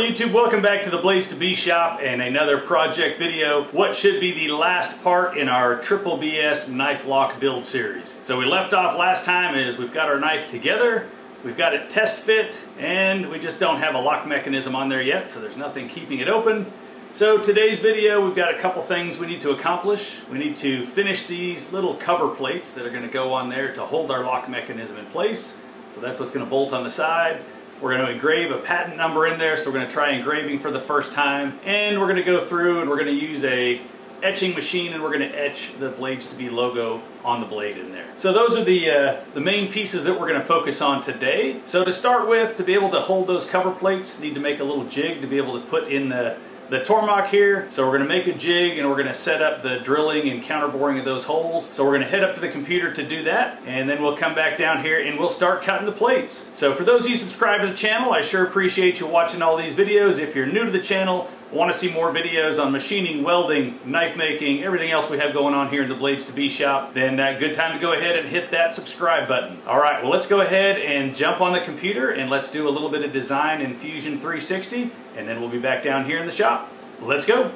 Hello YouTube, welcome back to the BladesIIB shop and another project video. What should be the last part in our Triple BS Knife Lock build series. So we left off last time is we've got our knife together, we've got it test fit, and we just don't have a lock mechanism on there yet, so there's nothing keeping it open. So today's video, we've got a couple things we need to accomplish. We need to finish these little cover plates that are going to go on there to hold our lock mechanism in place. So that's what's going to bolt on the side. We're going to engrave a patent number in there, so we're going to try engraving for the first time. And we're going to go through and we're going to use a etching machine and we're going to etch the BladesIIB logo on the blade in there. So those are the main pieces that we're going to focus on today. So to start with, to be able to hold those cover plates, need to make a little jig to be able to put in the Tormach here. So we're going to make a jig and we're going to set up the drilling and counterboring of those holes. So we're going to head up to the computer to do that, and then we'll come back down here and we'll start cutting the plates. So for those of you subscribed to the channel, I sure appreciate you watching all these videos. If you're new to the channel, want to see more videos on machining, welding, knife making, everything else we have going on here in the BladesIIB shop, then good time to go ahead and hit that subscribe button. Alright, well let's go ahead and jump on the computer and let's do a little bit of design in Fusion 360 and then we'll be back down here in the shop. Let's go!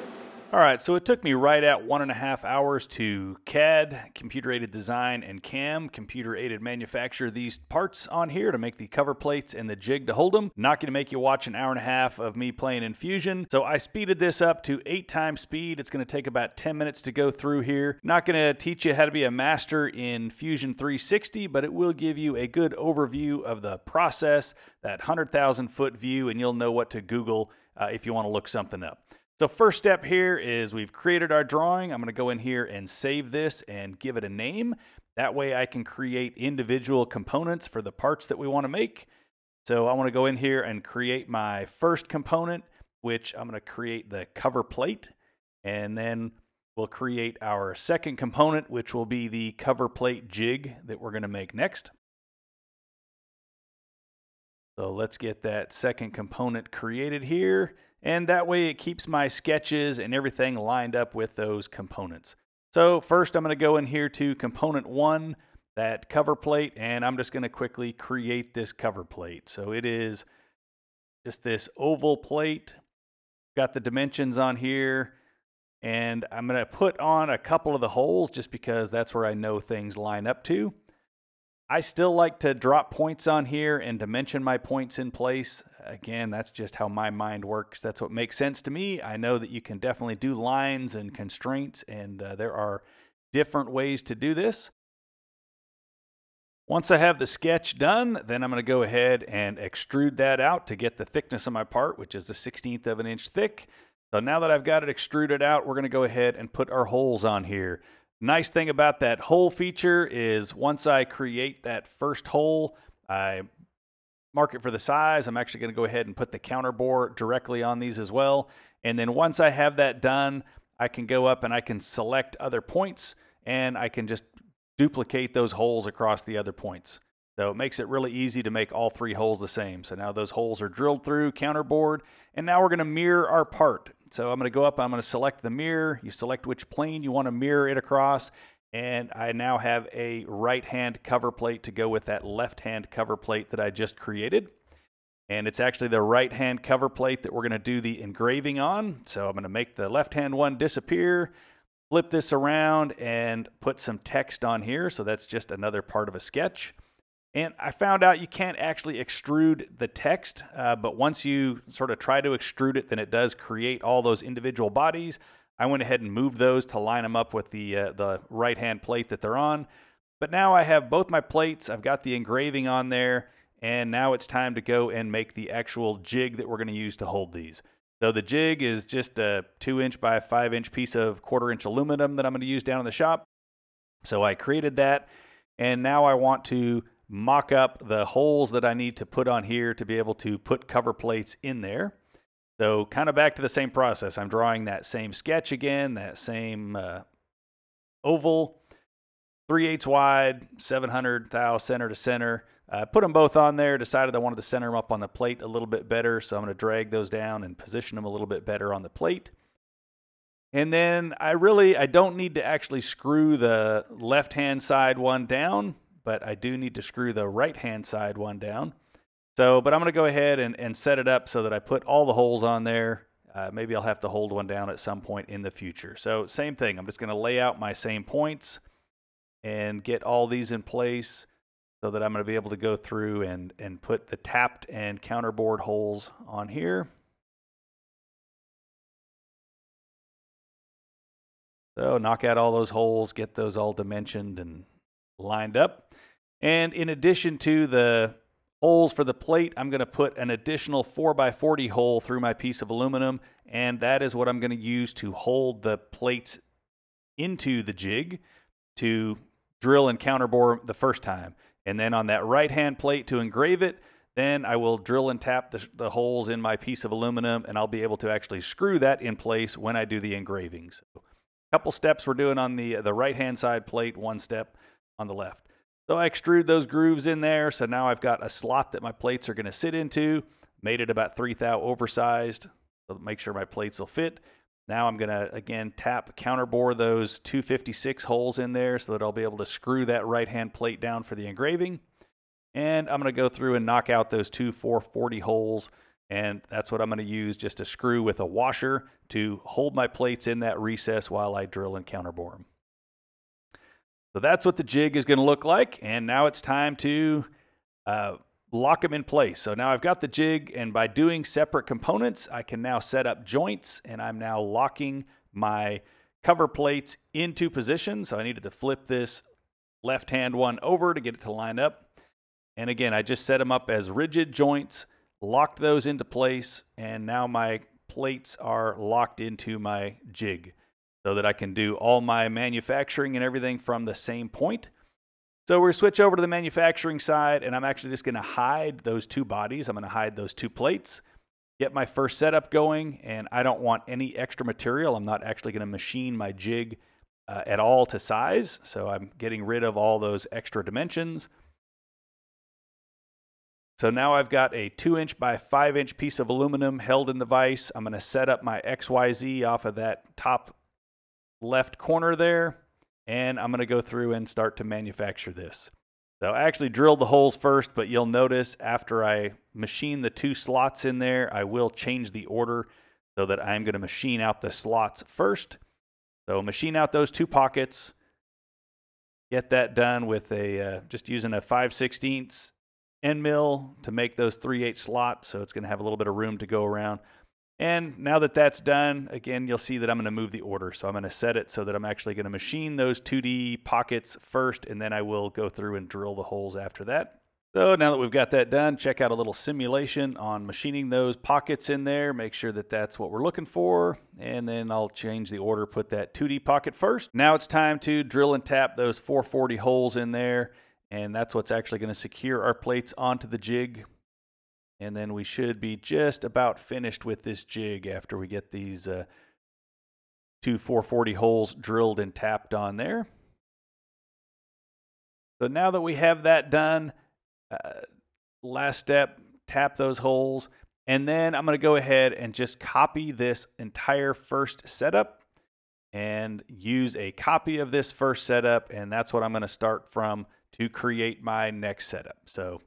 Alright, so it took me right at 1.5 hours to CAD, computer-aided design, and CAM, computer-aided manufacture, these parts on here to make the cover plates and the jig to hold them. Not going to make you watch an hour and a half of me playing in Fusion, so I speeded this up to 8x speed. It's going to take about 10 minutes to go through here. Not going to teach you how to be a master in Fusion 360, but it will give you a good overview of the process, that 100,000-foot view, and you'll know what to Google if you want to look something up. So first step here is we've created our drawing. I'm going to go in here and save this and give it a name. That way I can create individual components for the parts that we want to make. So I want to go in here and create my first component, which I'm going to create the cover plate. And then we'll create our second component, which will be the cover plate jig that we're going to make next. So let's get that second component created here. And that way it keeps my sketches and everything lined up with those components. So first I'm going to go in here to component one, that cover plate, and I'm just going to quickly create this cover plate. So it is just this oval plate, got the dimensions on here, and I'm going to put on a couple of the holes just because that's where I know things line up to. I still like to drop points on here and dimension my points in place. Again, that's just how my mind works. That's what makes sense to me. I know that you can definitely do lines and constraints, and there are different ways to do this. Once I have the sketch done, then I'm going to go ahead and extrude that out to get the thickness of my part, which is the 1/16 of an inch thick. So now that I've got it extruded out, we're going to go ahead and put our holes on here. Nice thing about that hole feature is once I create that first hole, I mark it for the size. I'm actually going to go ahead and put the counter bore directly on these as well. And then once I have that done, I can go up and I can select other points and I can just duplicate those holes across the other points. So it makes it really easy to make all three holes the same. So now those holes are drilled through, counter bored, and now we're going to mirror our part. So I'm going to go up, I'm going to select the mirror. You select which plane you want to mirror it across. And I now have a right-hand cover plate to go with that left-hand cover plate that I just created. And it's actually the right-hand cover plate that we're going to do the engraving on. So I'm going to make the left-hand one disappear, flip this around, and put some text on here. So that's just another part of a sketch. And I found out you can't actually extrude the text, but once you sort of try to extrude it, then it does create all those individual bodies. I went ahead and moved those to line them up with the right-hand plate that they're on. But now I have both my plates, I've got the engraving on there, and now it's time to go and make the actual jig that we're going to use to hold these. So the jig is just a 2" by 5" piece of 1/4" aluminum that I'm going to use down in the shop. So I created that, and now I want to mock up the holes that I need to put on here to be able to put cover plates in there. So kind of back to the same process. I'm drawing that same sketch again, that same oval, 3/8 wide, 700 thou center to center. I put them both on there, decided I wanted to center them up on the plate a little bit better, so I'm going to drag those down and position them a little bit better on the plate. And then I don't need to actually screw the left-hand side one down, but I do need to screw the right-hand side one down. So, but I'm going to go ahead and set it up so that I put all the holes on there. Maybe I'll have to hold one down at some point in the future. So same thing, I'm just going to lay out my same points and get all these in place so that I'm going to be able to go through and put the tapped and counterboard holes on here. So knock out all those holes, get those all dimensioned and lined up. And in addition to the holes for the plate, I'm going to put an additional 4x40 hole through my piece of aluminum, and that is what I'm going to use to hold the plates into the jig to drill and counterbore the first time. And then on that right-hand plate to engrave it, then I will drill and tap the holes in my piece of aluminum, and I'll be able to actually screw that in place when I do the engraving. So a couple steps we're doing on the right-hand side plate, one step on the left. So I extrude those grooves in there, so now I've got a slot that my plates are going to sit into. Made it about 3 thou oversized, so make sure my plates will fit. Now I'm going to, again, tap, counterbore those 256 holes in there so that I'll be able to screw that right-hand plate down for the engraving. And I'm going to go through and knock out those 2 440 holes, and that's what I'm going to use just to screw with a washer to hold my plates in that recess while I drill and counterbore them. So that's what the jig is going to look like, and now it's time to lock them in place. So now I've got the jig, and by doing separate components, I can now set up joints, and I'm now locking my cover plates into position. So I needed to flip this left-hand one over to get it to line up. And again, I just set them up as rigid joints, locked those into place, and now my plates are locked into my jig, so that I can do all my manufacturing and everything from the same point. So we're going to switch over to the manufacturing side, and I'm actually just going to hide those two bodies. I'm going to hide those two plates, get my first setup going, and I don't want any extra material. I'm not actually going to machine my jig at all to size, so I'm getting rid of all those extra dimensions. So now I've got a 2" by 5" piece of aluminum held in the vise. I'm going to set up my XYZ off of that top left corner there, and I'm going to go through and start to manufacture this. So I actually drilled the holes first, but you'll notice after I machine the two slots in there, I will change the order so that I'm going to machine out the slots first. So machine out those two pockets, get that done with a just using a 5/16 end mill to make those 3/8 slots, so it's going to have a little bit of room to go around. And now that that's done, again, you'll see that I'm going to move the order. So I'm going to set it so that I'm actually going to machine those 2D pockets first, and then I will go through and drill the holes after that. So now that we've got that done, check out a little simulation on machining those pockets in there. Make sure that that's what we're looking for. And then I'll change the order, put that 2D pocket first. Now it's time to drill and tap those 440 holes in there. And that's what's actually going to secure our plates onto the jig. And then we should be just about finished with this jig after we get these 2 440 holes drilled and tapped on there. So now that we have that done, last step, tap those holes. And then I'm going to go ahead and just copy this entire first setup and use a copy of this first setup. And that's what I'm going to start from to create my next setup. So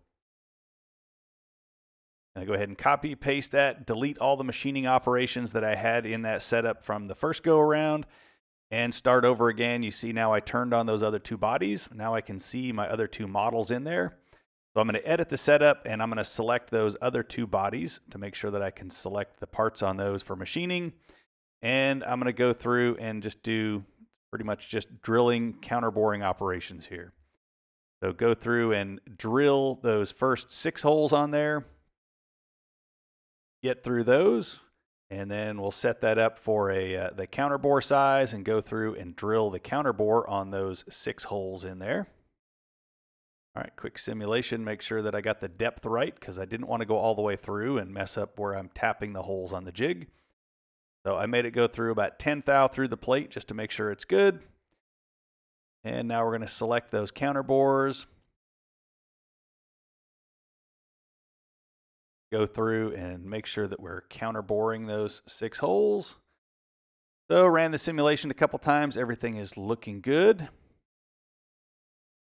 I go ahead and copy, paste that, delete all the machining operations that I had in that setup from the first go around, and start over again. You see now I turned on those other two bodies. Now I can see my other two models in there. So I'm going to edit the setup, and I'm going to select those other two bodies to make sure that I can select the parts on those for machining. And I'm going to go through and just do pretty much just drilling, counterboring operations here. So go through and drill those first 6 holes on there. Get through those, and then we'll set that up for the counterbore size and go through and drill the counterbore on those 6 holes in there. All right, quick simulation, make sure that I got the depth right, because I didn't want to go all the way through and mess up where I'm tapping the holes on the jig. So I made it go through about 10 thou through the plate just to make sure it's good. And now we're going to select those counterbores. Go through and make sure that we're counterboring those 6 holes. So ran the simulation a couple times. Everything is looking good.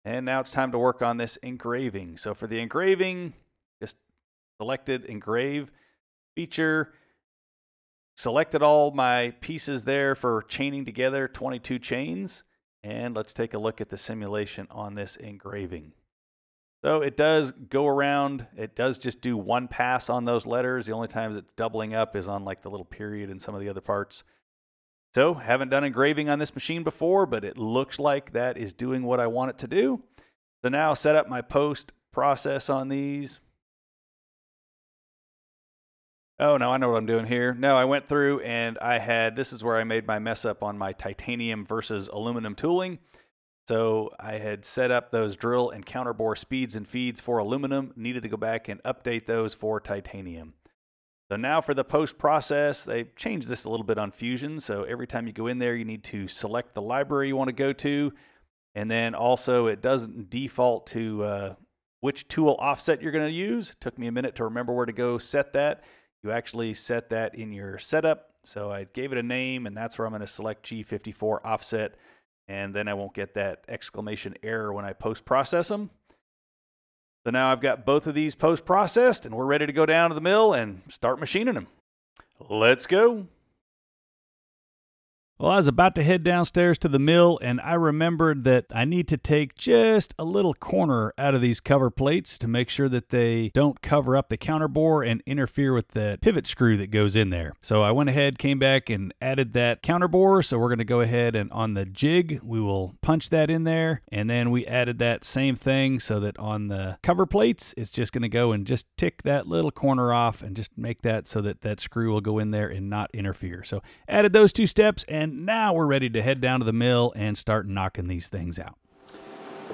And now it's time to work on this engraving. So for the engraving, just selected engrave feature, selected all my pieces there for chaining together 22 chains. And let's take a look at the simulation on this engraving. So it does go around, it does just do one pass on those letters. The only times it's doubling up is on like the little period and some of the other parts. So haven't done engraving on this machine before, but it looks like that is doing what I want it to do. So now set up my post process on these. Oh no, I know what I'm doing here. No, I went through and I had, this is where I made my mess up on my titanium versus aluminum tooling. So I had set up those drill and counter bore speeds and feeds for aluminum, needed to go back and update those for titanium. So now for the post process, they changed this a little bit on Fusion. So every time you go in there, you need to select the library you want to go to. And then also it doesn't default to which tool offset you're going to use. It took me a minute to remember where to go set that. You actually set that in your setup. So I gave it a name and that's where I'm going to select G54 offset. And then I won't get that exclamation error when I post-process them. So now I've got both of these post-processed, and we're ready to go down to the mill and start machining them. Let's go. Well, I was about to head downstairs to the mill, and I remembered that I need to take just a little corner out of these cover plates to make sure that they don't cover up the counter bore and interfere with the pivot screw that goes in there. So I went ahead, came back, and added that counter bore. So we're going to go ahead and on the jig, we will punch that in there. And then we added that same thing so that on the cover plates, it's just going to go and just tick that little corner off and just make that so that that screw will go in there and not interfere. So added those two steps, and now we're ready to head down to the mill and start knocking these things out.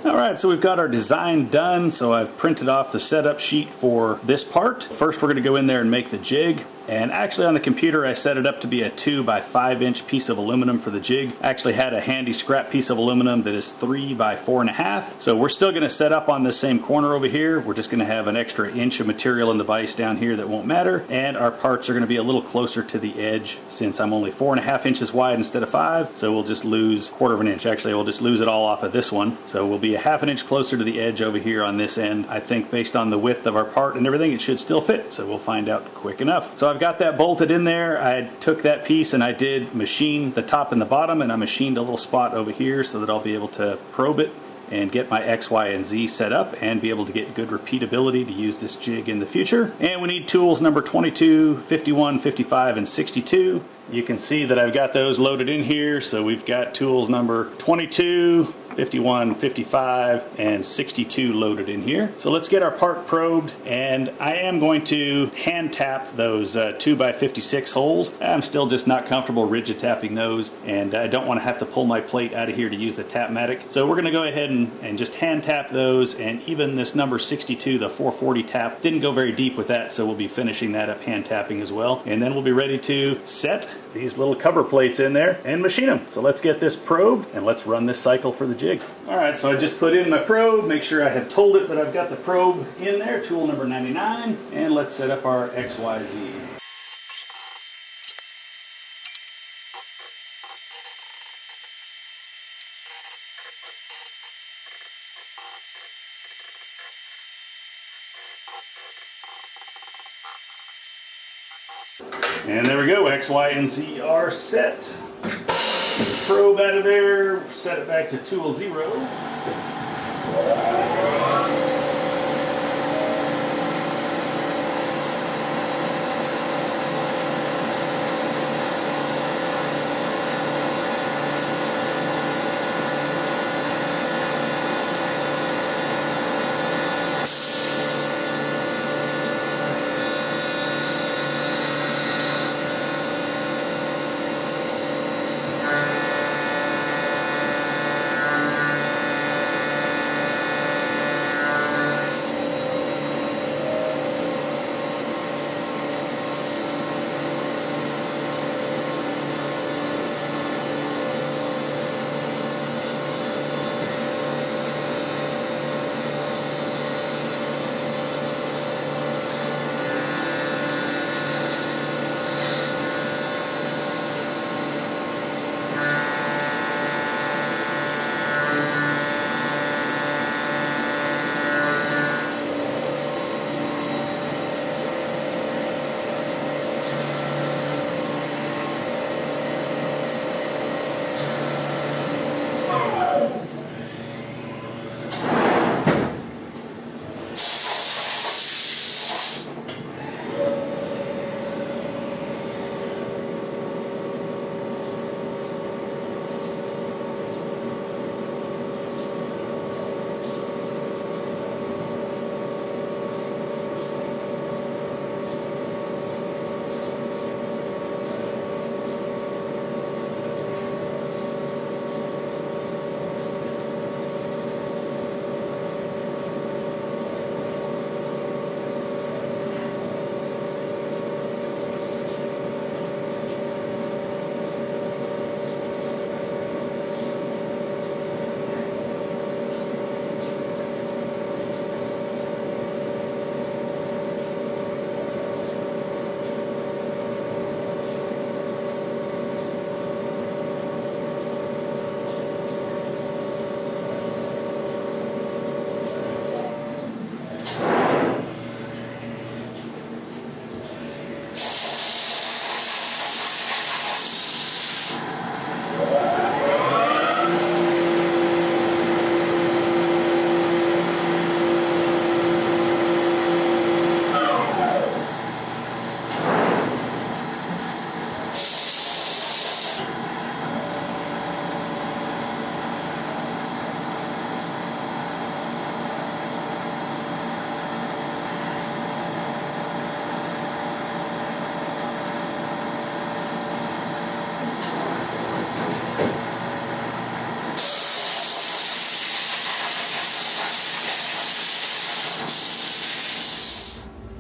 All right, so we've got our design done. So I've printed off the setup sheet for this part. First, we're gonna go in there and make the jig. And actually on the computer, I set it up to be a 2 by 5 inch piece of aluminum for the jig. I actually had a handy scrap piece of aluminum that is 3 by 4.5. So we're still gonna set up on the same corner over here. We're just gonna have an extra inch of material in the vise down here that won't matter. And our parts are gonna be a little closer to the edge since I'm only 4.5 inches wide instead of 5. So we'll just lose 1/4 of an inch. Actually, we'll just lose it all off of this one. So we'll be a 1/2 inch closer to the edge over here on this end. I think based on the width of our part and everything, it should still fit. So we'll find out quick enough. So I've got that bolted in there. I took that piece and I did machine the top and the bottom, and I machined a little spot over here so that I'll be able to probe it and get my X, Y, and Z set up and be able to get good repeatability to use this jig in the future. And we need tools number 22, 51, 55, and 62. You can see that I've got those loaded in here. So we've got tools number 22, 51, 55, and 62 loaded in here. So let's get our part probed, and I am going to hand tap those 2 by 56 holes. I'm still just not comfortable rigid tapping those, and I don't want to have to pull my plate out of here to use the Tapmatic. So we're going to go ahead and just hand tap those, and even this number 62, the 440 tap, didn't go very deep with that, so we'll be finishing that up hand tapping as well. And then we'll be ready to set these little cover plates in there and machine them. So let's get this probed and let's run this cycle for the jig. All right, so I just put in my probe, make sure I have told it that I've got the probe in there, tool number 99, and let's set up our XYZ. And there we go, X, Y, and Z are set. Probe out of there, set it back to tool 0.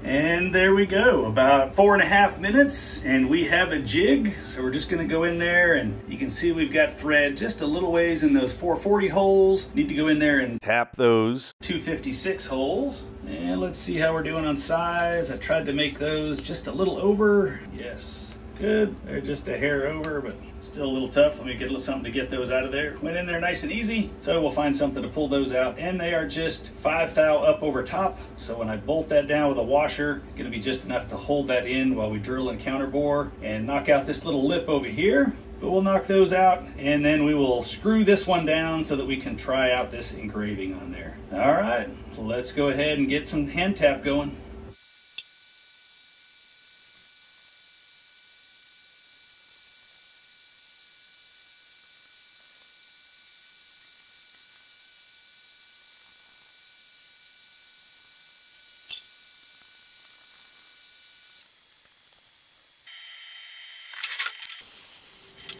And there we go, about 4.5 minutes and we have a jig. So we're just gonna go in there and you can see we've got thread just a little ways in those 440 holes. Need to go in there and tap those 256 holes. And let's see how we're doing on size. I tried to make those just a little over. Yes, good. They're just a hair over, but still a little tough. Let me get a little something to get those out of there. Went in there nice and easy. So we'll find something to pull those out. And they are just 5 thou up over top. So when I bolt that down with a washer, it's gonna be just enough to hold that in while we drill and counter bore and knock out this little lip over here. But we'll knock those out and then we will screw this one down so that we can try out this engraving on there. All right, let's go ahead and get some hand tap going.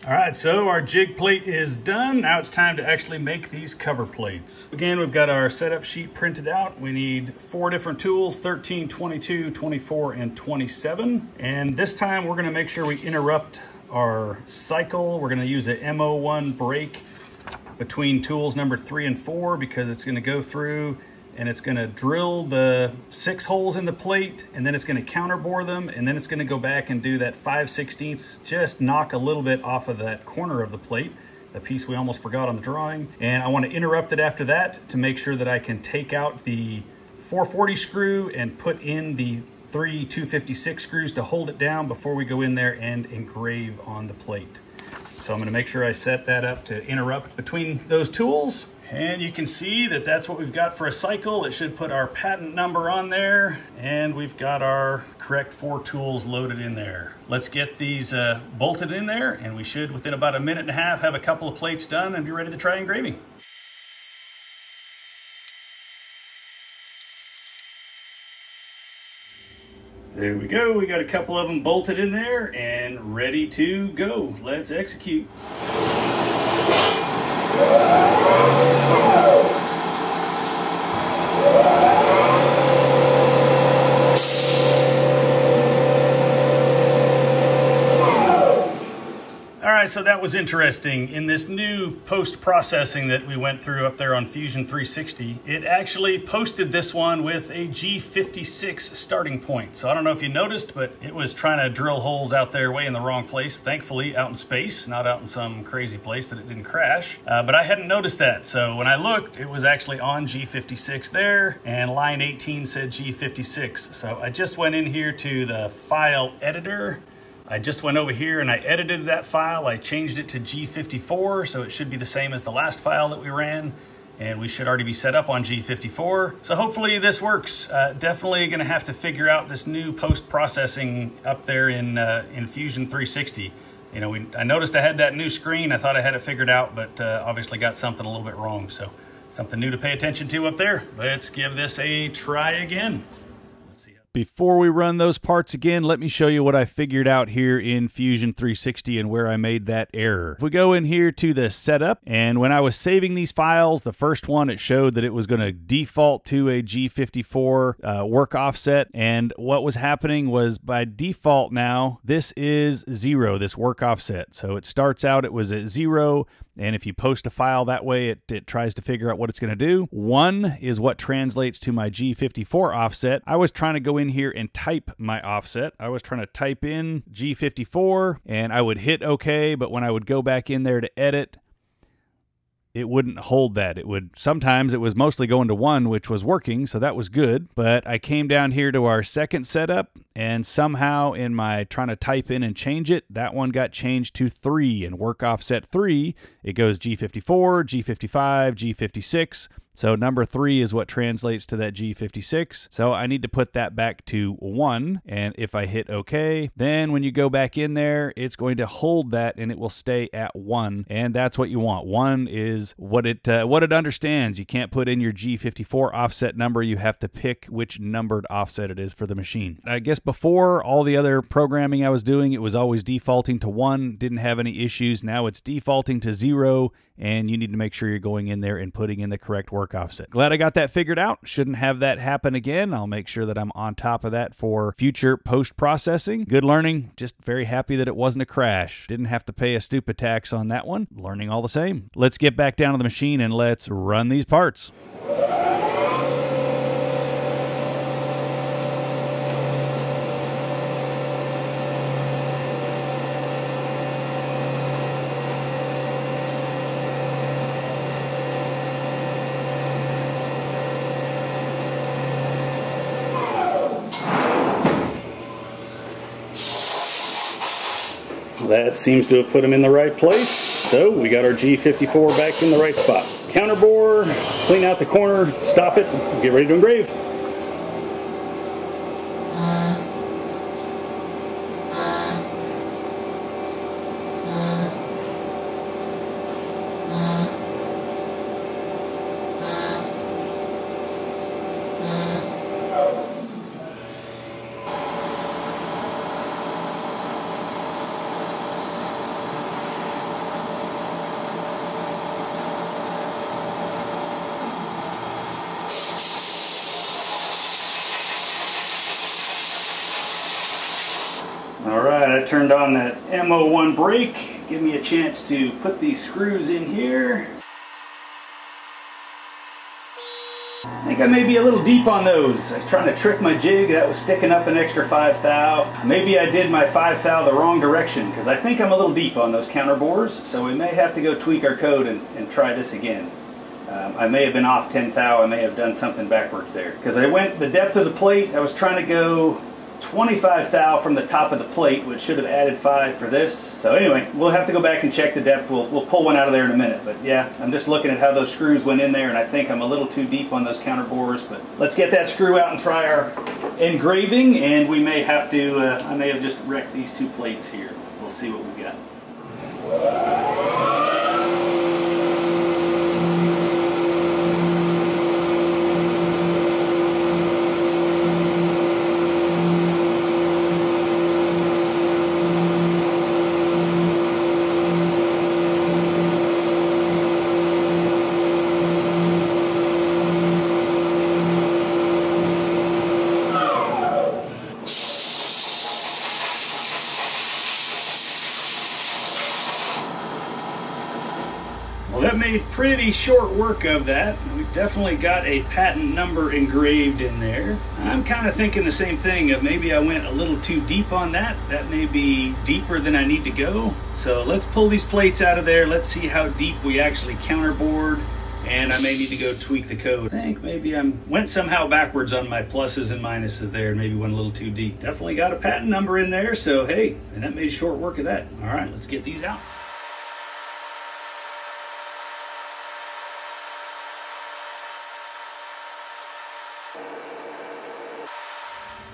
All right, so our jig plate is done. Now it's time to actually make these cover plates. Again, we've got our setup sheet printed out. We need 4 different tools, 13, 22, 24, and 27. And this time we're gonna make sure we interrupt our cycle. We're gonna use a M01 break between tools number 3 and 4 because it's gonna go through and it's gonna drill the 6 holes in the plate, and then it's gonna counter bore them, and then it's gonna go back and do that 5/16, just knock a little bit off of that corner of the plate, the piece we almost forgot on the drawing. And I wanna interrupt it after that to make sure that I can take out the 440 screw and put in the 3 256 screws to hold it down before we go in there and engrave on the plate. So I'm gonna make sure I set that up to interrupt between those tools. And you can see that that's what we've got for a cycle. It should put our patent number on there, and we've got our correct 4 tools loaded in there. Let's get these bolted in there, and we should, within about a minute and a half, have a couple of plates done and be ready to try engraving. There we go. We got a couple of them bolted in there and ready to go. Let's execute. So that was interesting. In this new post-processing that we went through up there on Fusion 360, it actually posted this one with a G56 starting point. So I don't know if you noticed, but it was trying to drill holes out there way in the wrong place. Thankfully, out in space, not out in some crazy place that it didn't crash. But I hadn't noticed that. So when I looked, it was actually on G56 there, and line 18 said G56. So I just went in here to the file editor. I just went over here and I edited that file. I changed it to G54, so it should be the same as the last file that we ran, and we should already be set up on G54. So hopefully this works. Definitely gonna have to figure out this new post-processing up there in Fusion 360. You know, I noticed I had that new screen. I thought I had it figured out, but obviously got something a little bit wrong. So something new to pay attention to up there. Let's give this a try again. Before we run those parts again, let me show you what I figured out here in Fusion 360 and where I made that error. If we go in here to the setup, and when I was saving these files, the first one, it showed that it was going to default to a G54 work offset. And what was happening was, by default now, this is 0, this work offset. So it starts out, it was at 0. And if you post a file that way, it tries to figure out what it's going to do. 1 is what translates to my G54 offset. I was trying to go in here and type my offset. I was trying to type in G54 and I would hit OK, but when I would go back in there to edit, it wouldn't hold that. It would, sometimes it was mostly going to 1, which was working, so that was good. But I came down here to our second setup, and somehow in my trying to type in and change it, that one got changed to 3, and work offset 3, it goes G54, G55, G56. So number 3 is what translates to that G56. So I need to put that back to 1. And if I hit OK, then when you go back in there, it's going to hold that and it will stay at 1. And that's what you want. 1 is what it understands. You can't put in your G54 offset number. You have to pick which numbered offset it is for the machine. I guess before, all the other programming I was doing, it was always defaulting to 1, didn't have any issues. Now it's defaulting to 0. and you need to make sure you're going in there and putting in the correct work offset. Glad I got that figured out. Shouldn't have that happen again. I'll make sure that I'm on top of that for future post-processing. Good learning. Just very happy that it wasn't a crash. Didn't have to pay a stupid tax on that one. Learning all the same. Let's get back down to the machine and let's run these parts. That seems to have put them in the right place. So we got our G54 back in the right spot. Counter bore, clean out the corner, stop it, get ready to engrave. Alright, I turned on that MO1 brake. Give me a chance to put these screws in here. I think I may be a little deep on those. I'm trying to trick my jig. That was sticking up an extra 5 thou. Maybe I did my 5 thou the wrong direction, because I think I'm a little deep on those counter bores, so we may have to go tweak our code and try this again. I may have been off 10 thou. I may have done something backwards there, because I went the depth of the plate. I was trying to go 25 thou from the top of the plate, which should have added 5 for this. So anyway, we'll have to go back and check the depth. We'll pull one out of there in a minute. But yeah, I'm just looking at how those screws went in there, and I think I'm a little too deep on those counter bores. But let's get that screw out and try our engraving, and we may have to, I may have just wrecked these two plates here. We'll see what we got. Pretty short work of that. We definitely got a patent number engraved in there. I'm kind of thinking the same thing of maybe I went a little too deep on that. That may be deeper than I need to go. So let's pull these plates out of there. Let's see how deep we actually counterboard, and I may need to go tweak the code. I think maybe I went somehow backwards on my pluses and minuses there, and maybe went a little too deep. Definitely got a patent number in there, so hey, and that made short work of that. All right, let's get these out.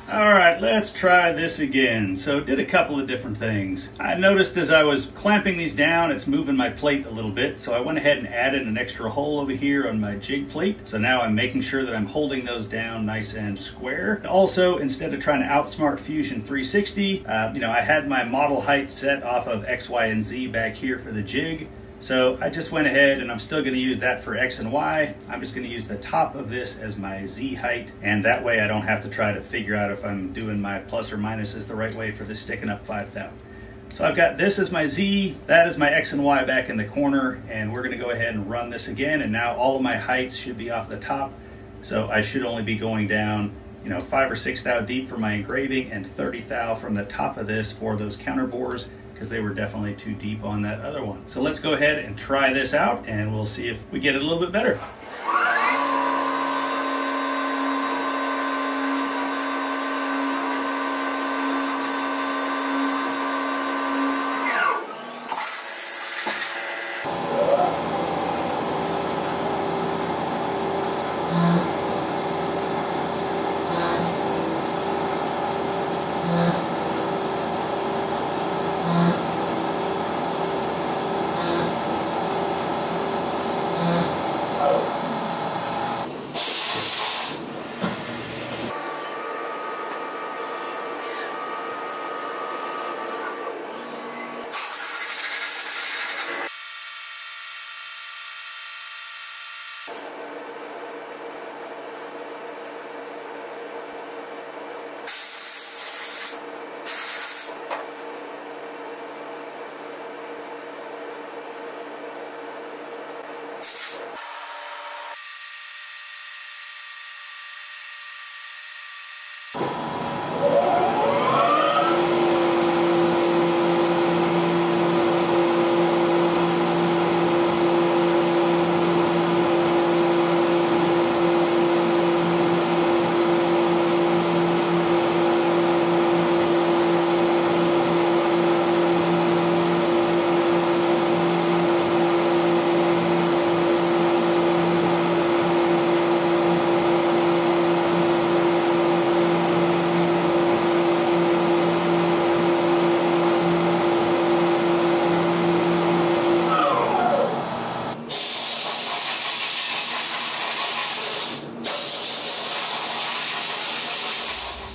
Alright, let's try this again. So it did a couple of different things. I noticed as I was clamping these down, it's moving my plate a little bit, so I went ahead and added an extra hole over here on my jig plate. So now I'm making sure that I'm holding those down nice and square. Also, instead of trying to outsmart Fusion 360, I had my model height set off of X, Y, and Z back here for the jig. So I just went ahead, and I'm still going to use that for X and Y. I'm just going to use the top of this as my Z height, and that way I don't have to try to figure out if I'm doing my plus or minuses the right way for this sticking up 5 thou. So I've got this as my Z, that is my X and Y back in the corner, and we're going to go ahead and run this again, and now all of my heights should be off the top. So I should only be going down 5 or 6 thou deep for my engraving, and 30 thou from the top of this for those counter bores, because they were definitely too deep on that other one. So let's go ahead and try this out, and we'll see if we get it a little bit better.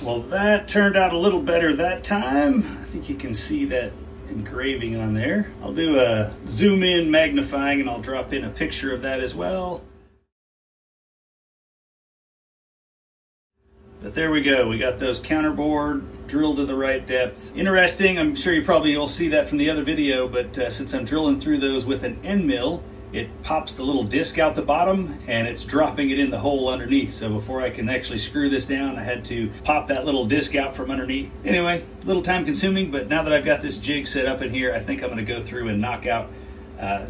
Well, that turned out a little better that time. I think you can see that engraving on there. I'll do a zoom in magnifying and I'll drop in a picture of that as well. But there we go, we got those counterboard drilled to the right depth. Interesting, I'm sure you probably will see that from the other video, but since I'm drilling through those with an end mill, it pops the little disc out the bottom and it's dropping it in the hole underneath. So before I can actually screw this down, I had to pop that little disc out from underneath. Anyway, a little time consuming, but now that I've got this jig set up in here, I think I'm gonna go through and knock out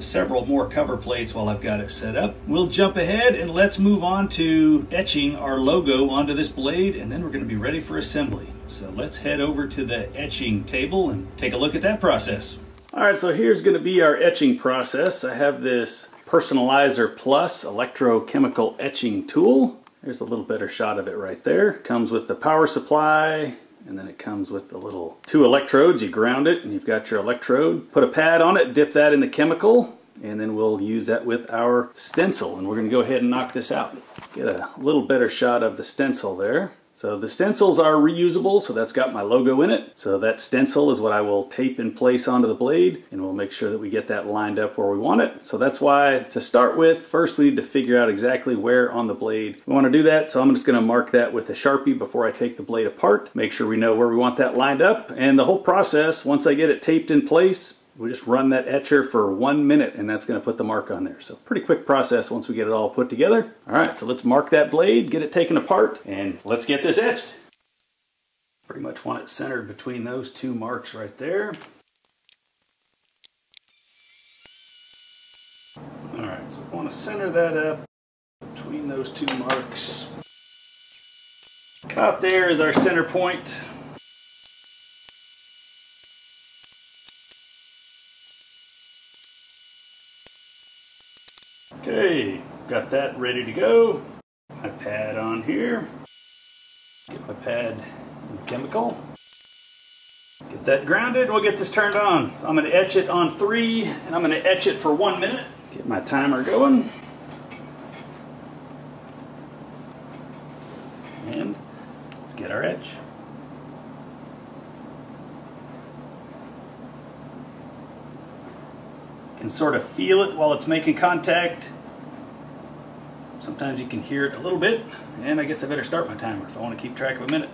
several more cover plates while I've got it set up. We'll jump ahead and let's move on to etching our logo onto this blade, and then we're gonna be ready for assembly. So let's head over to the etching table and take a look at that process. All right, so here's going to be our etching process. I have this Personalizer Plus electrochemical etching tool. There's a little better shot of it right there. Comes with the power supply, and then it comes with the little two electrodes. You ground it and you've got your electrode. Put a pad on it, dip that in the chemical, and then we'll use that with our stencil. And we're going to go ahead and knock this out. Get a little better shot of the stencil there. So the stencils are reusable, so that's got my logo in it. So that stencil is what I will tape in place onto the blade, and we'll make sure that we get that lined up where we want it. So that's why, to start with, first we need to figure out exactly where on the blade we want to do that. So I'm just going to mark that with a Sharpie before I take the blade apart, make sure we know where we want that lined up. And the whole process, once I get it taped in place, we just run that etcher for 1 minute, and that's going to put the mark on there. So pretty quick process once we get it all put together. All right, so let's mark that blade, get it taken apart, and let's get this etched. Pretty much want it centered between those two marks right there. All right, so we want to center that up between those two marks. About there is our center point. Okay, got that ready to go. My pad on here. Get my pad in chemical. Get that grounded, we'll get this turned on. So I'm gonna etch it on 3, and I'm gonna etch it for 1 minute. Get my timer going. And let's get our etch. Can sort of feel it while it's making contact. Sometimes you can hear it a little bit, and I guess I better start my timer if I want to keep track of a minute.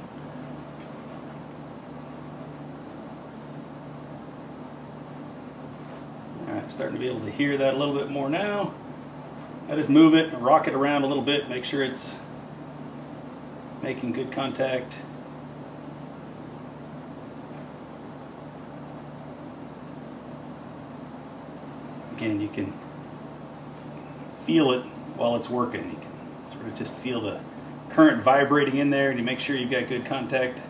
All right, starting to be able to hear that a little bit more now. I just move it and rock it around a little bit, make sure it's making good contact. Again, you can feel it while it's working. You can sort of just feel the current vibrating in there, and you make sure you've got good contact.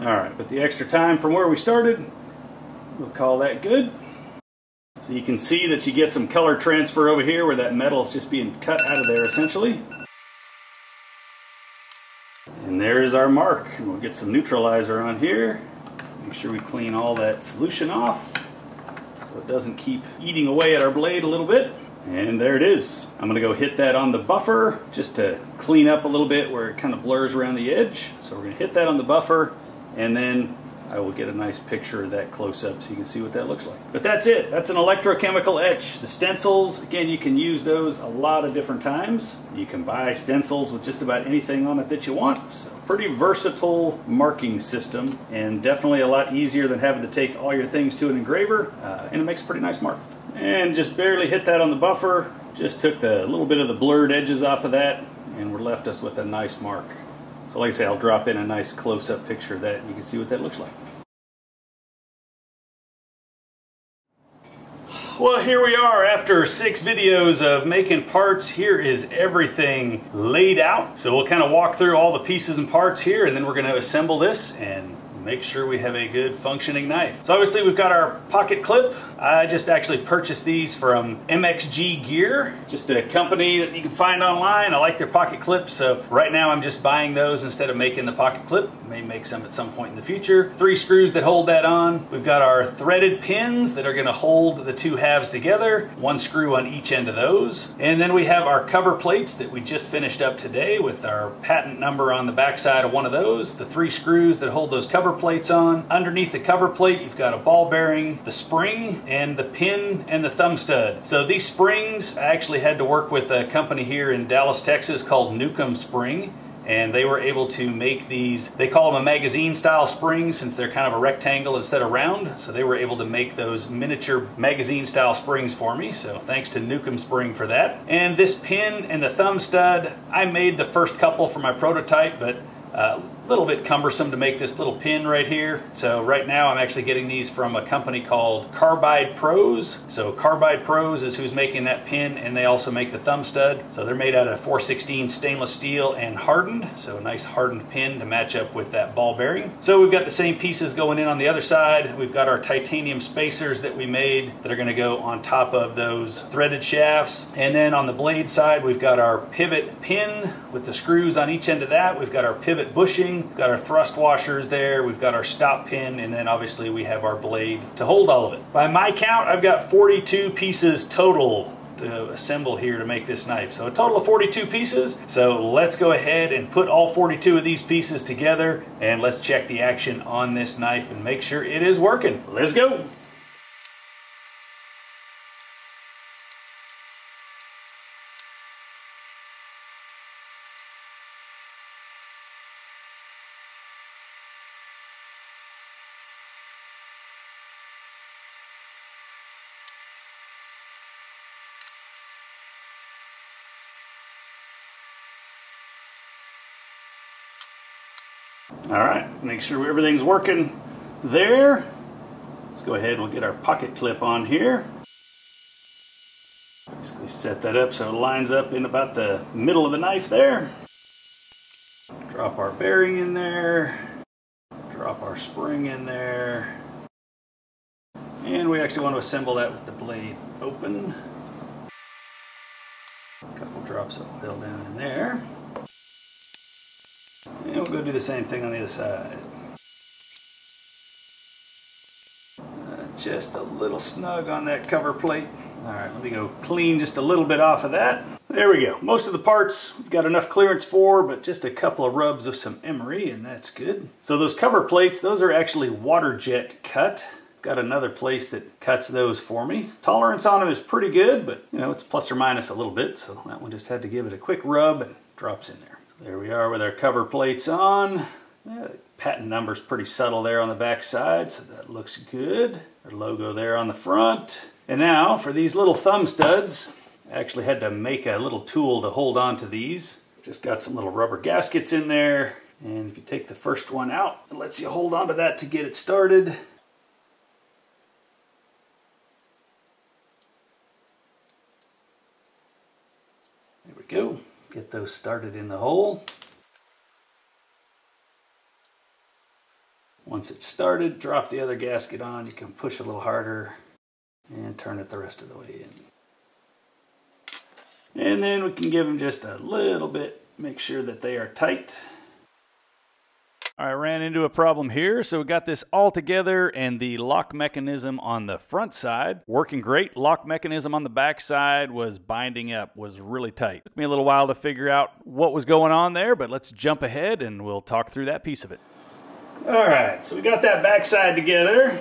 All right, with the extra time from where we started, we'll call that good. So you can see that you get some color transfer over here where that metal is just being cut out of there essentially. And there is our mark. And we'll get some neutralizer on here. Make sure we clean all that solution off so it doesn't keep eating away at our blade a little bit. And there it is. I'm gonna go hit that on the buffer just to clean up a little bit where it kind of blurs around the edge. So we're gonna hit that on the buffer, and then I will get a nice picture of that close up so you can see what that looks like. But that's it. That's an electrochemical etch. The stencils, again, you can use those a lot of different times. You can buy stencils with just about anything on it that you want. It's a pretty versatile marking system, and definitely a lot easier than having to take all your things to an engraver, and it makes a pretty nice mark. And just barely hit that on the buffer. Just took the little bit of the blurred edges off of that, and we're left us with a nice mark. So like I say, I'll drop in a nice close-up picture of that, and you can see what that looks like. Well, here we are after 6 videos of making parts. Here is everything laid out. So we'll kind of walk through all the pieces and parts here, and then we're going to assemble this and make sure we have a good functioning knife. So obviously we've got our pocket clip. I just actually purchased these from MXG Gear, just a company that you can find online. I like their pocket clips, so right now I'm just buying those instead of making the pocket clip. May make some at some point in the future. 3 screws that hold that on. We've got our threaded pins that are going to hold the 2 halves together. 1 screw on each end of those. And then we have our cover plates that we just finished up today with our patent number on the back side of one of those. The 3 screws that hold those cover plates on. Underneath the cover plate you've got a ball bearing, the spring, and the pin and the thumb stud. So these springs, I actually had to work with a company here in Dallas, Texas called Newcomb Spring. And they were able to make these, they call them a magazine style spring since they're kind of a rectangle instead of round. So they were able to make those miniature magazine style springs for me. So thanks to Newcomb Spring for that. And this pin and the thumb stud, I made the first couple for my prototype, but little bit cumbersome to make this little pin right here. So right now I'm actually getting these from a company called Carbide Pros. So Carbide Pros is who's making that pin, and they also make the thumb stud. So they're made out of 4/16 stainless steel and hardened. So a nice hardened pin to match up with that ball bearing. So we've got the same pieces going in on the other side. We've got our titanium spacers that we made that are going to go on top of those threaded shafts. And then on the blade side we've got our pivot pin with the screws on each end of that. We've got our pivot bushing. We've got our thrust washers there, we've got our stop pin, and then obviously we have our blade to hold all of it. By my count, I've got 42 pieces total to assemble here to make this knife. So a total of 42 pieces. So let's go ahead and put all 42 of these pieces together, and let's check the action on this knife and make sure it is working. Let's go! Alright, make sure everything's working there. Let's go ahead and we'll get our pocket clip on here. Basically set that up so it lines up in about the middle of the knife there. Drop our bearing in there. Drop our spring in there. And we actually want to assemble that with the blade open. A couple drops of oil down in there. And we'll go do the same thing on the other side. Just a little snug on that cover plate. Alright, let me go clean just a little bit off of that. There we go. Most of the parts we've got enough clearance for, but just a couple of rubs of some emery and that's good. So those cover plates, those are actually water jet cut. Got another place that cuts those for me. Tolerance on them is pretty good, but you know, it's plus or minus a little bit, so that one just had to give it a quick rub and drops in there. There we are with our cover plates on. Yeah, the patent number's pretty subtle there on the back side, so that looks good. Our logo there on the front. And now for these little thumb studs, I actually had to make a little tool to hold on to these. Just got some little rubber gaskets in there. And if you take the first one out, it lets you hold on to that to get it started. There we go. Get those started in the hole. Once it's started, drop the other gasket on. You can push a little harder and turn it the rest of the way in. And then we can give them just a little bit, make sure that they are tight. I ran into a problem here, so we got this all together and the lock mechanism on the front side working great. Lock mechanism on the back side was binding up, was really tight. Took me a little while to figure out what was going on there, but let's jump ahead and we'll talk through that piece of it. Alright, so we got that back side together.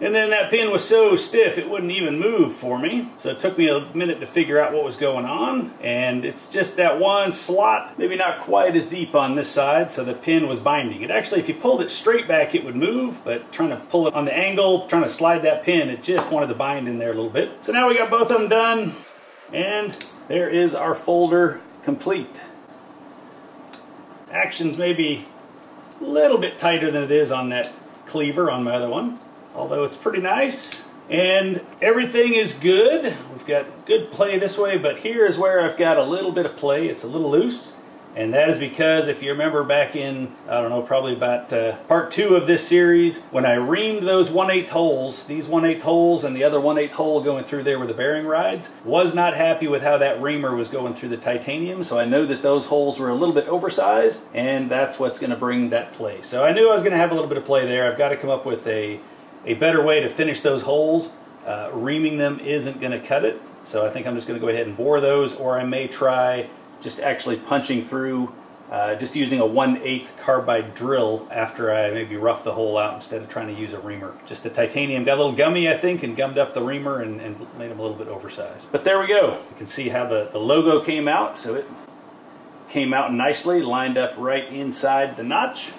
And then that pin was so stiff it wouldn't even move for me. So it took me a minute to figure out what was going on. And it's just that one slot, maybe not quite as deep on this side, so the pin was binding. It actually, if you pulled it straight back, it would move, but trying to pull it on the angle, trying to slide that pin, it just wanted to bind in there a little bit. So now we got both of them done. And there is our folder complete. Action's maybe a little bit tighter than it is on that cleaver on my other one. Although it's pretty nice, and everything is good. We've got good play this way, but here is where I've got a little bit of play. It's a little loose, And that is because, if you remember back in, I don't know, probably about part two of this series, when I reamed those 1/8 holes, these 1/8 holes and the other 1/8 hole going through there were the bearing rides, was not happy with how that reamer was going through the titanium. So I know that those holes were a little bit oversized, and that's what's going to bring that play. So I knew I was going to have a little bit of play there. I've got to come up with a better way to finish those holes. Reaming them isn't going to cut it. So I think I'm just going to go ahead and bore those, or I may try just actually punching through, just using a 1/8 carbide drill after I maybe rough the hole out instead of trying to use a reamer. Just the titanium got a little gummy, I think, and gummed up the reamer and made them a little bit oversized. But there we go. You can see how the logo came out. So it came out nicely, lined up right inside the notch.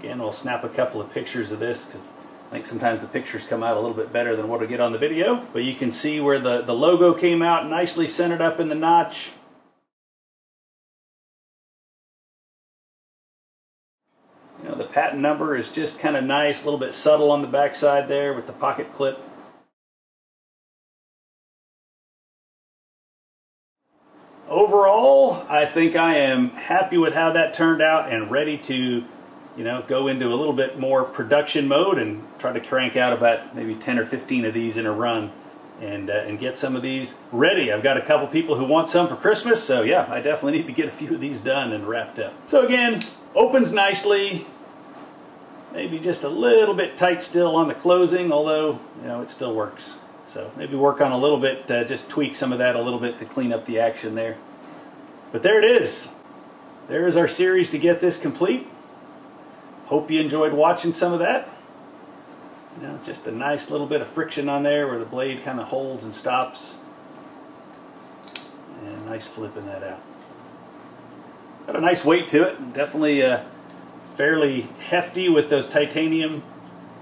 Again, we'll snap a couple of pictures of this because I think sometimes the pictures come out a little bit better than what will get on the video. But you can see where the logo came out nicely centered up in the notch. You know, the patent number is just kind of nice, a little bit subtle on the backside there with the pocket clip. Overall, I think I am happy with how that turned out and ready to, you know, go into a little bit more production mode and try to crank out about maybe 10 or 15 of these in a run and get some of these ready. I've got a couple people who want some for Christmas, so yeah, I definitely need to get a few of these done and wrapped up. So again, opens nicely, maybe just a little bit tight still on the closing, although, you know, it still works. So maybe work on a little bit, just tweak some of that a little bit to clean up the action there. But there it is. There is our series to get this complete. Hope you enjoyed watching some of that. You know, just a nice little bit of friction on there where the blade kind of holds and stops. And nice flipping that out. Got a nice weight to it. Definitely fairly hefty with those titanium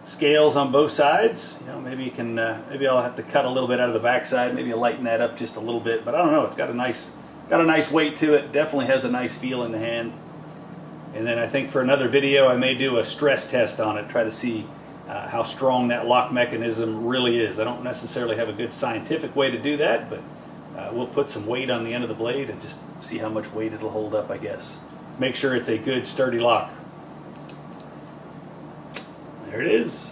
scales on both sides. You know, maybe you can, maybe I'll have to cut a little bit out of the backside. Maybe lighten that up just a little bit. But I don't know. It's got a nice weight to it. Definitely has a nice feel in the hand. And then I think for another video I may do a stress test on it, try to see how strong that lock mechanism really is. I don't necessarily have a good scientific way to do that, but we'll put some weight on the end of the blade and just see how much weight it'll hold up, I guess. Make sure it's a good sturdy lock. There it is.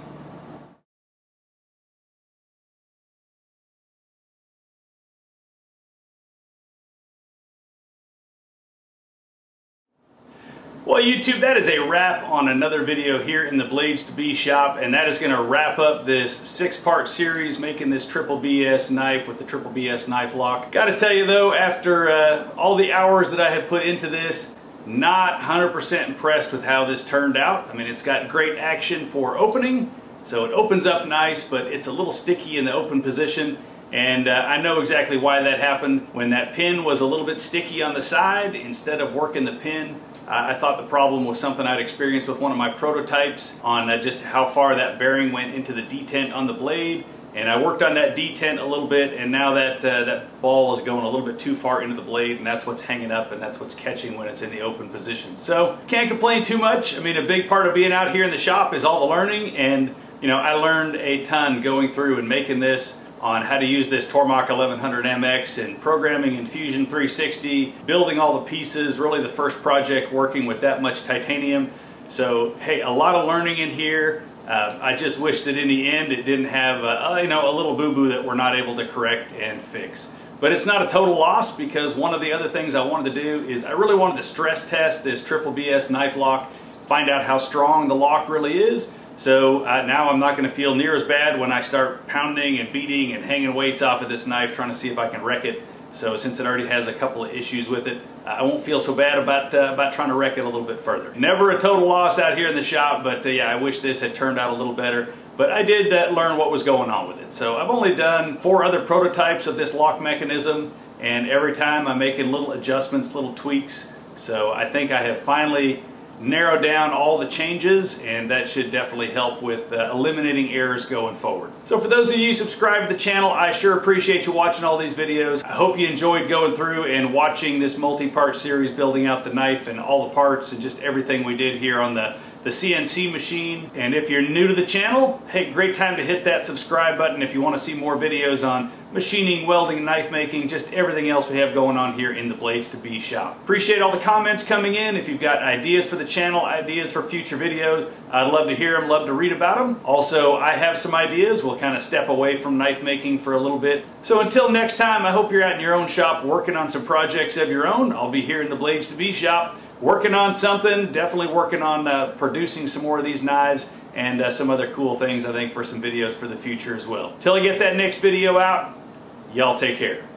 Well, YouTube, that is a wrap on another video here in the BladesIIB shop, and that is going to wrap up this 6-part series making this Triple BS knife with the Triple BS knife lock. Gotta tell you though, after all the hours that I have put into this, not 100% impressed with how this turned out. I mean, it's got great action for opening, so it opens up nice, but it's a little sticky in the open position. And I know exactly why that happened. When that pin was a little bit sticky on the side, instead of working the pin, I thought the problem was something I'd experienced with one of my prototypes on just how far that bearing went into the detent on the blade. And I worked on that detent a little bit, and now that, that ball is going a little bit too far into the blade, and that's what's hanging up and that's what's catching when it's in the open position. So, can't complain too much. I mean, a big part of being out here in the shop is all the learning, and you know, I learned a ton going through and making this, on how to use this Tormach 1100MX and programming in Fusion 360, building all the pieces, really the first project working with that much titanium. So hey, a lot of learning in here. I just wish that in the end it didn't have you know, a little boo-boo that we're not able to correct and fix. But it's not a total loss, because one of the other things I wanted to do is I really wanted to stress test this Triple BS knife lock, find out how strong the lock really is. So now I'm not going to feel near as bad when I start pounding and beating and hanging weights off of this knife trying to see if I can wreck it. So since it already has a couple of issues with it, I won't feel so bad about trying to wreck it a little bit further. Never a total loss out here in the shop, but yeah, I wish this had turned out a little better. But I did learn what was going on with it. So I've only done 4 other prototypes of this lock mechanism, and every time I'm making little adjustments, little tweaks. So I think I have finally narrow down all the changes, and that should definitely help with eliminating errors going forward. So for those of you subscribed to the channel, I sure appreciate you watching all these videos. I hope you enjoyed going through and watching this multi-part series, building out the knife and all the parts and just everything we did here on the the CNC machine. And if you're new to the channel, hey, great time to hit that subscribe button if you want to see more videos on machining, welding, knife making, just everything else we have going on here in the Blades2B shop. Appreciate all the comments coming in. If you've got ideas for the channel, ideas for future videos, I'd love to hear them, love to read about them. Also, I have some ideas. We'll kind of step away from knife making for a little bit. So until next time, I hope you're out in your own shop working on some projects of your own. I'll be here in the Blades2B shop working on something, definitely working on producing some more of these knives and some other cool things, I think, for some videos for the future as well. Till I get that next video out, y'all take care.